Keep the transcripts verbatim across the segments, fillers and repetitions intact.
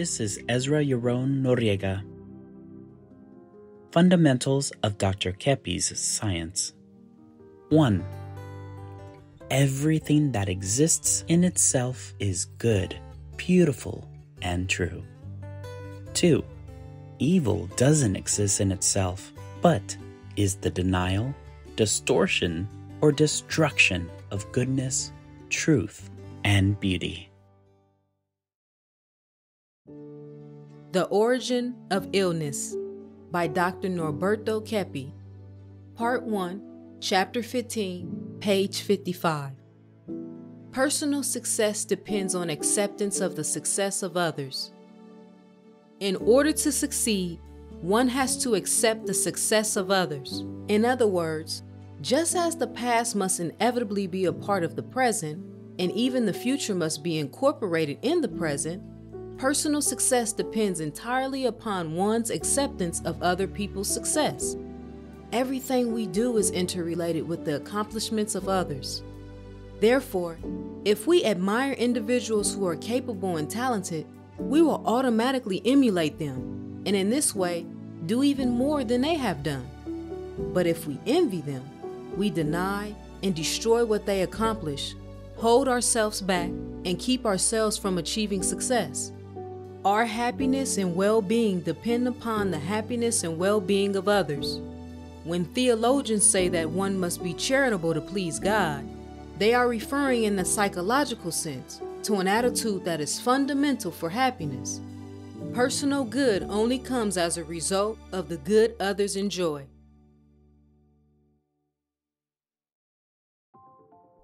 This is Ezra Yaron Noriega. Fundamentals of Doctor Kepi's Science. One. Everything that exists in itself is good, beautiful, and true. Two. Evil doesn't exist in itself, but is the denial, distortion, or destruction of goodness, truth, and beauty. The Origin of Illness by Doctor Norberto Kepi, Part one, Chapter fifteen, page fifty-five. Personal success depends on acceptance of the success of others. In order to succeed, one has to accept the success of others. In other words, just as the past must inevitably be a part of the present, and even the future must be incorporated in the present, personal success depends entirely upon one's acceptance of other people's success. Everything we do is interrelated with the accomplishments of others. Therefore, if we admire individuals who are capable and talented, we will automatically emulate them, and in this way, do even more than they have done. But if we envy them, we deny and destroy what they accomplish, hold ourselves back, and keep ourselves from achieving success. Our happiness and well-being depend upon the happiness and well-being of others. When theologians say that one must be charitable to please God, they are referring in the psychological sense to an attitude that is fundamental for happiness. Personal good only comes as a result of the good others enjoy.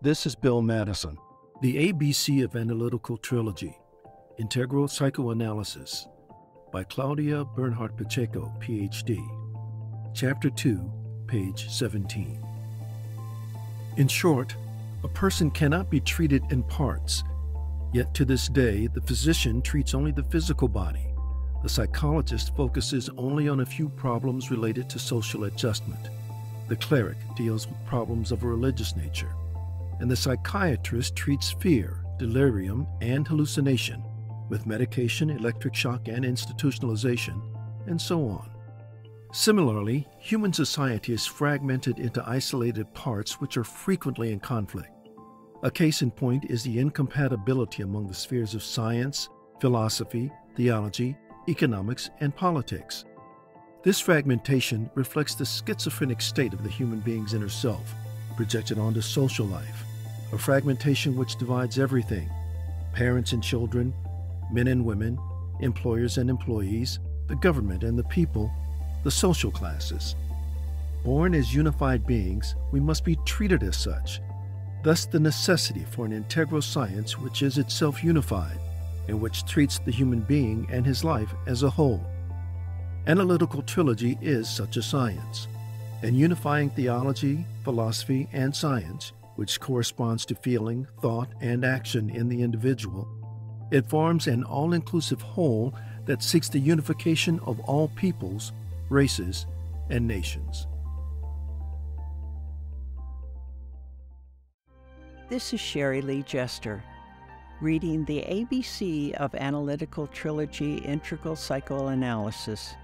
This is Bill Madison. The A B C of Analytical Trilogy, Integral Psychoanalysis, by Cláudia Bernhardt Pacheco, P H D, Chapter two, page seventeen. In short, a person cannot be treated in parts, yet to this day, the physician treats only the physical body. The psychologist focuses only on a few problems related to social adjustment. The cleric deals with problems of a religious nature, and the psychiatrist treats fear, delirium, and hallucination with medication, electric shock, and institutionalization, and so on. Similarly, human society is fragmented into isolated parts which are frequently in conflict. A case in point is the incompatibility among the spheres of science, philosophy, theology, economics, and politics. This fragmentation reflects the schizophrenic state of the human being's inner self, projected onto social life, a fragmentation which divides everything: parents and children, men and women, employers and employees, the government and the people, the social classes. Born as unified beings, we must be treated as such. Thus the necessity for an integral science which is itself unified, and which treats the human being and his life as a whole. Analytical Trilogy is such a science, and unifying theology, philosophy, and science, which corresponds to feeling, thought, and action in the individual, it forms an all-inclusive whole that seeks the unification of all peoples, races, and nations. This is Sherry Lee Jester, reading the A B C of Analytical Trilogy Integral Psychoanalysis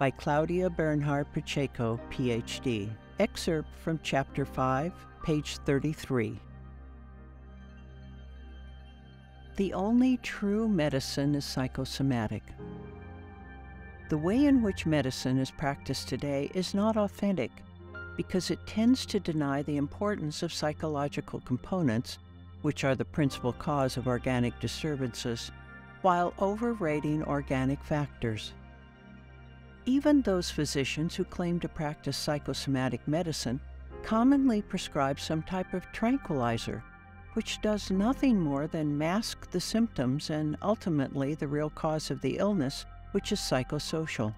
by Cláudia Bernhardt Pacheco, P H D, excerpt from Chapter five, page thirty-three. The only true medicine is psychosomatic. The way in which medicine is practiced today is not authentic because it tends to deny the importance of psychological components, which are the principal cause of organic disturbances, while overrating organic factors. Even those physicians who claim to practice psychosomatic medicine commonly prescribe some type of tranquilizer, which does nothing more than mask the symptoms and ultimately the real cause of the illness, which is psychosocial.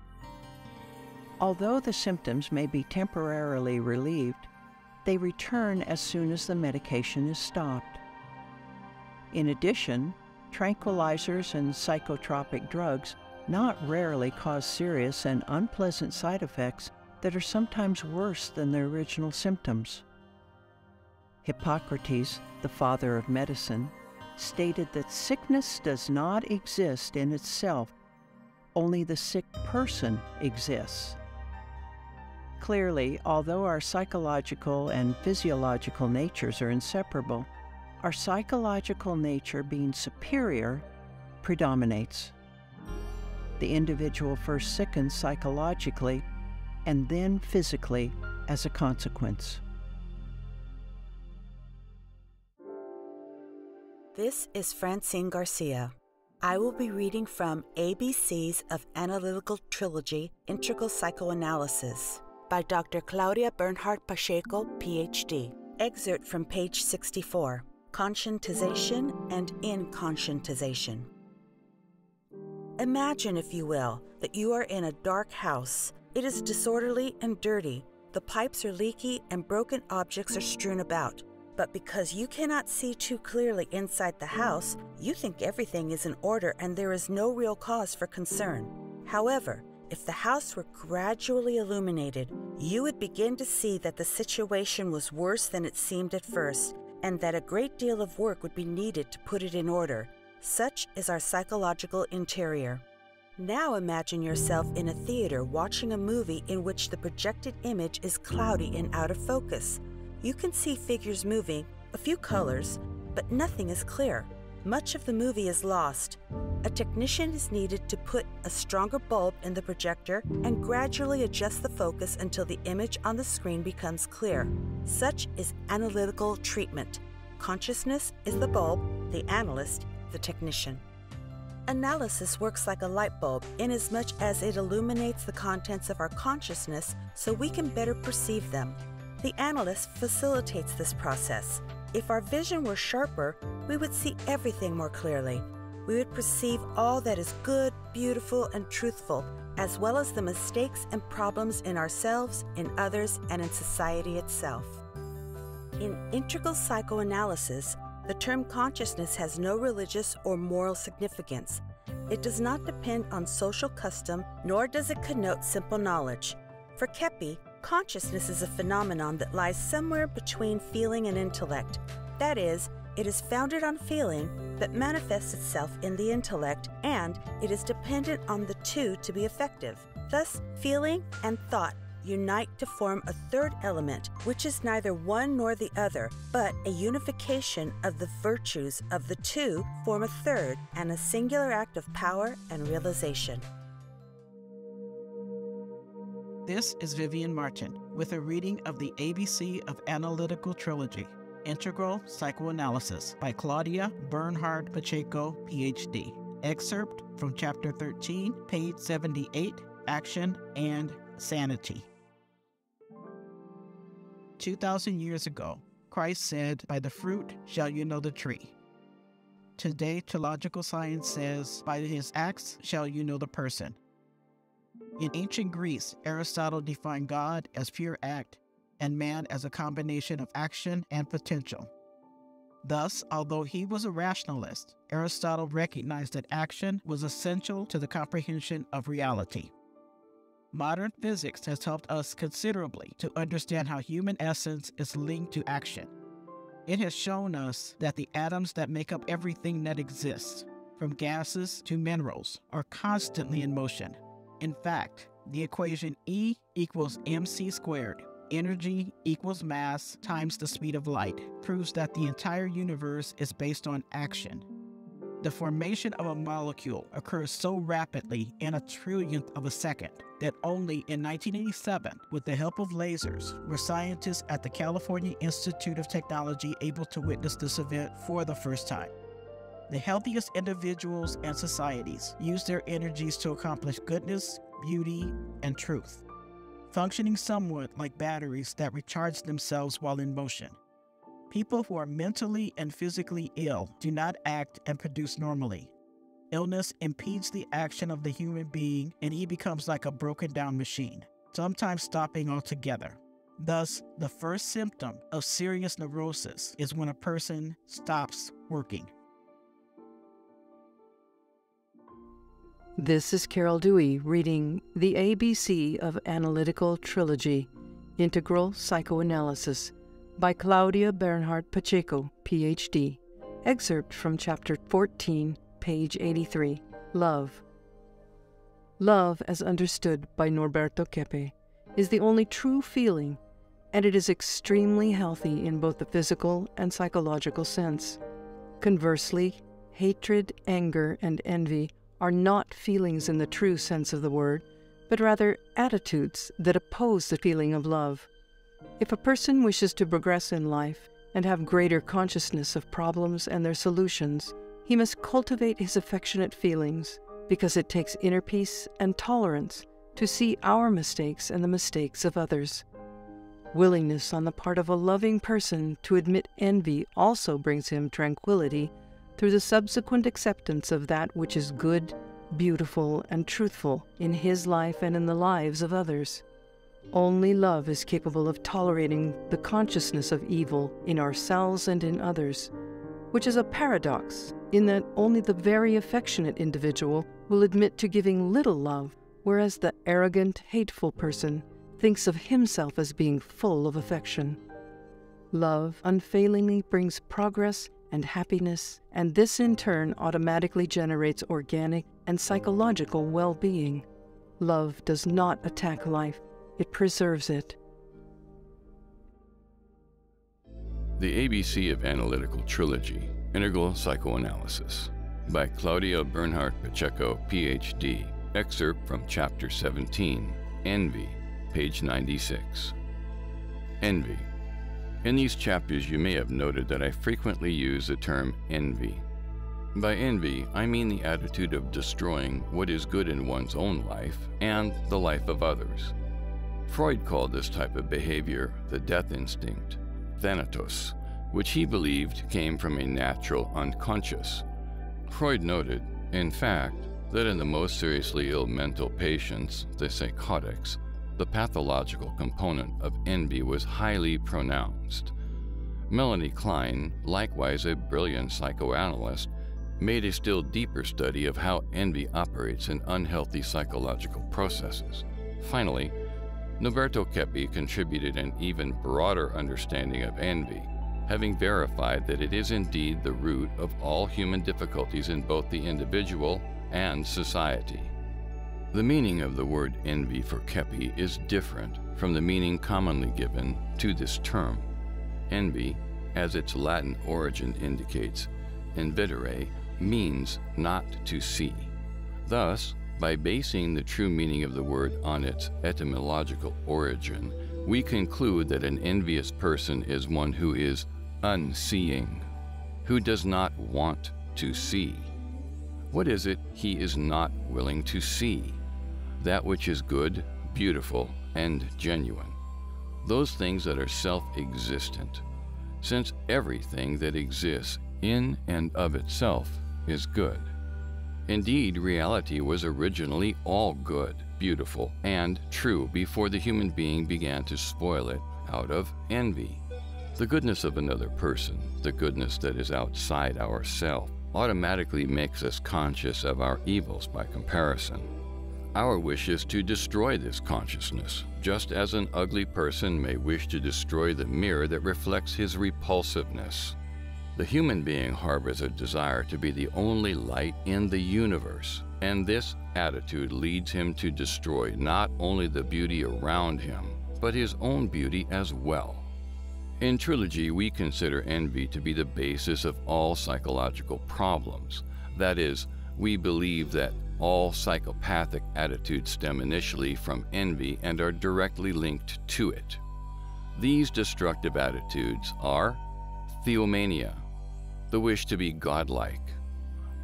Although the symptoms may be temporarily relieved, they return as soon as the medication is stopped. In addition, tranquilizers and psychotropic drugs not rarely cause serious and unpleasant side effects that are sometimes worse than their original symptoms. Hippocrates, the father of medicine, stated that sickness does not exist in itself, only the sick person exists. Clearly, although our psychological and physiological natures are inseparable, our psychological nature, being superior, predominates. The individual first sickens psychologically and then physically as a consequence. This is Francine Garcia. I will be reading from A B Cs of Analytical Trilogy, Integral Psychoanalysis by Doctor Cláudia Bernhardt Pacheco, P H D. Excerpt from page sixty-four, Conscientization and Inconscientization. Imagine, if you will, that you are in a dark house. It is disorderly and dirty. The pipes are leaky and broken objects are strewn about. But because you cannot see too clearly inside the house, you think everything is in order and there is no real cause for concern. However, if the house were gradually illuminated, you would begin to see that the situation was worse than it seemed at first, and that a great deal of work would be needed to put it in order. Such is our psychological interior. Now imagine yourself in a theater watching a movie in which the projected image is cloudy and out of focus. You can see figures moving, a few colors, but nothing is clear. Much of the movie is lost. A technician is needed to put a stronger bulb in the projector and gradually adjust the focus until the image on the screen becomes clear. Such is analytical treatment. Consciousness is the bulb, the analyst, the technician. Analysis works like a light bulb inasmuch as it illuminates the contents of our consciousness so we can better perceive them. The analyst facilitates this process. If our vision were sharper, we would see everything more clearly. We would perceive all that is good, beautiful, and truthful, as well as the mistakes and problems in ourselves, in others, and in society itself. In integral psychoanalysis, the term consciousness has no religious or moral significance. It does not depend on social custom, nor does it connote simple knowledge. For Kepi, consciousness is a phenomenon that lies somewhere between feeling and intellect. That is, it is founded on feeling, but manifests itself in the intellect, and it is dependent on the two to be effective. Thus, feeling and thought unite to form a third element, which is neither one nor the other, but a unification of the virtues of the two form a third and a singular act of power and realization. This is Vivian Martin with a reading of the A B C of Analytical Trilogy, Integral Psychoanalysis by Cláudia Bernhardt Pacheco, P H D. Excerpt from Chapter thirteen, page seventy-eight, Action and Sanity. Two thousand years ago, Christ said, "By the fruit shall you know the tree." Today, theological science says, "By his acts shall you know the person." In ancient Greece, Aristotle defined God as pure act and man as a combination of action and potential. Thus, although he was a rationalist, Aristotle recognized that action was essential to the comprehension of reality. Modern physics has helped us considerably to understand how human essence is linked to action. It has shown us that the atoms that make up everything that exists, from gases to minerals, are constantly in motion. In fact, the equation E equals mc squared, energy equals mass times the speed of light, proves that the entire universe is based on action. The formation of a molecule occurs so rapidly in a trillionth of a second that only in nineteen eighty-seven, with the help of lasers, were scientists at the California Institute of Technology able to witness this event for the first time. The healthiest individuals and societies use their energies to accomplish goodness, beauty, and truth, functioning somewhat like batteries that recharge themselves while in motion. People who are mentally and physically ill do not act and produce normally. Illness impedes the action of the human being, and he becomes like a broken-down machine, sometimes stopping altogether. Thus, the first symptom of serious neurosis is when a person stops working. This is Carol Dewey reading The A B C of Analytical Trilogy, Integral Psychoanalysis by Cláudia Bernhardt Pacheco, P H D, Excerpt from Chapter fourteen, page eighty-three, Love. Love, as understood by Norberto Keppe, is the only true feeling, and it is extremely healthy in both the physical and psychological sense. Conversely, hatred, anger, and envy are not feelings in the true sense of the word, but rather attitudes that oppose the feeling of love. If a person wishes to progress in life and have greater consciousness of problems and their solutions, he must cultivate his affectionate feelings, because it takes inner peace and tolerance to see our mistakes and the mistakes of others. Willingness on the part of a loving person to admit envy also brings him tranquility through the subsequent acceptance of that which is good, beautiful, and truthful in his life and in the lives of others. Only love is capable of tolerating the consciousness of evil in ourselves and in others, which is a paradox in that only the very affectionate individual will admit to giving little love, whereas the arrogant, hateful person thinks of himself as being full of affection. Love unfailingly brings progress and happiness, and this in turn automatically generates organic and psychological well-being. Love does not attack life, it preserves it. The A B C of Analytical Trilogy, Integral Psychoanalysis, by Cláudia Bernhardt Pacheco, P H D, excerpt from Chapter seventeen, Envy, page ninety-six. Envy. In these chapters, you may have noted that I frequently use the term envy. By envy, I mean the attitude of destroying what is good in one's own life and the life of others. Freud called this type of behavior the death instinct, thanatos, which he believed came from a natural unconscious. Freud noted, in fact, that in the most seriously ill mental patients, the psychotics, the pathological component of envy was highly pronounced. Melanie Klein, likewise a brilliant psychoanalyst, made a still deeper study of how envy operates in unhealthy psychological processes. Finally, Norberto Kepi contributed an even broader understanding of envy, having verified that it is indeed the root of all human difficulties in both the individual and society. The meaning of the word envy for Kepi is different from the meaning commonly given to this term. Envy, as its Latin origin indicates, invidere, means not to see. Thus, by basing the true meaning of the word on its etymological origin, we conclude that an envious person is one who is unseeing, who does not want to see. What is it he is not willing to see? That which is good, beautiful, and genuine. Those things that are self-existent, since everything that exists in and of itself is good. Indeed, reality was originally all good, beautiful, and true before the human being began to spoil it out of envy. The goodness of another person, the goodness that is outside ourselves, automatically makes us conscious of our evils by comparison. Our wish is to destroy this consciousness, just as an ugly person may wish to destroy the mirror that reflects his repulsiveness. The human being harbors a desire to be the only light in the universe, and this attitude leads him to destroy not only the beauty around him, but his own beauty as well. In Trilogy, we consider envy to be the basis of all psychological problems. That is, we believe that all psychopathic attitudes stem initially from envy and are directly linked to it. These destructive attitudes are theomania, the wish to be godlike;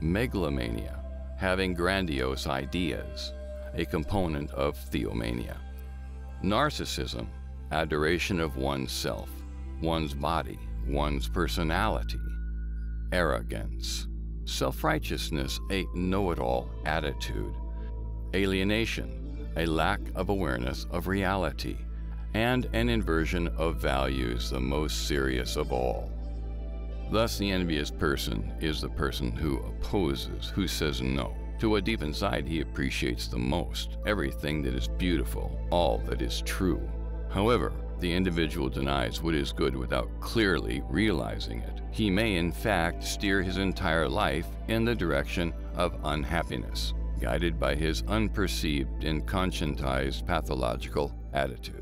megalomania, having grandiose ideas, a component of theomania; narcissism, adoration of oneself, one's body, one's personality; arrogance, self-righteousness, a know-it-all attitude; alienation, a lack of awareness of reality; and an inversion of values, the most serious of all. Thus, the envious person is the person who opposes, who says no, to what deep inside he appreciates the most, everything that is beautiful, all that is true. However, the individual denies what is good without clearly realizing it, he may in fact steer his entire life in the direction of unhappiness, guided by his unperceived and conscientized pathological attitude.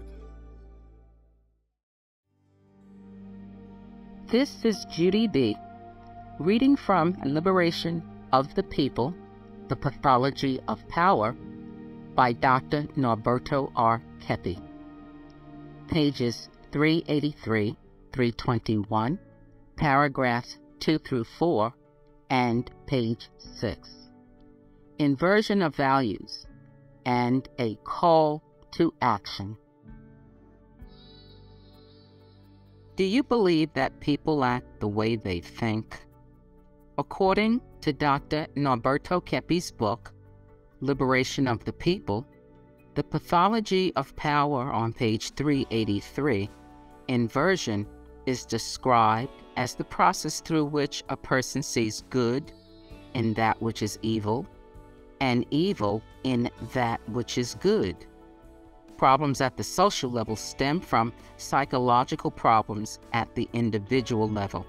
This is Judy B., reading from Liberation of the People, The Pathology of Power, by Doctor Norberto R. Keppe, pages three eighty-three to three twenty-one, paragraphs two through four, and page six. Inversion of values and a call to action. Do you believe that people act the way they think? According to Doctor Norberto Keppe's book, Liberation of the People, The Pathology of Power, on page three eighty-three, inversion is described as the process through which a person sees good in that which is evil and evil in that which is good. Problems at the social level stem from psychological problems at the individual level.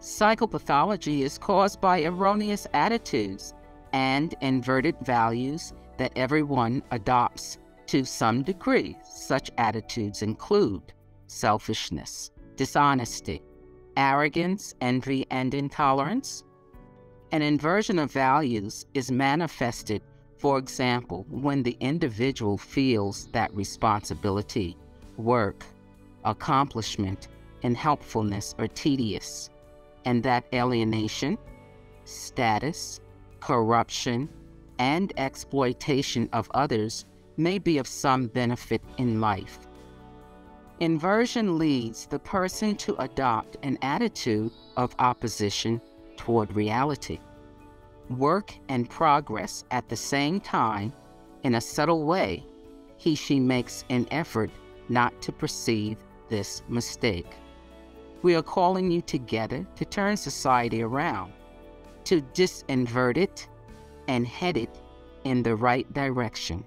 Psychopathology is caused by erroneous attitudes and inverted values that everyone adopts to some degree. Such attitudes include selfishness, dishonesty, arrogance, envy, and intolerance. An inversion of values is manifested, for example, when the individual feels that responsibility, work, accomplishment, and helpfulness are tedious, and that alienation, status, corruption, and exploitation of others may be of some benefit in life. Inversion leads the person to adopt an attitude of opposition toward reality. Work and progress at the same time, in a subtle way, he, she makes an effort not to perceive this mistake. We are calling you together to turn society around, to disinvert it and head it in the right direction.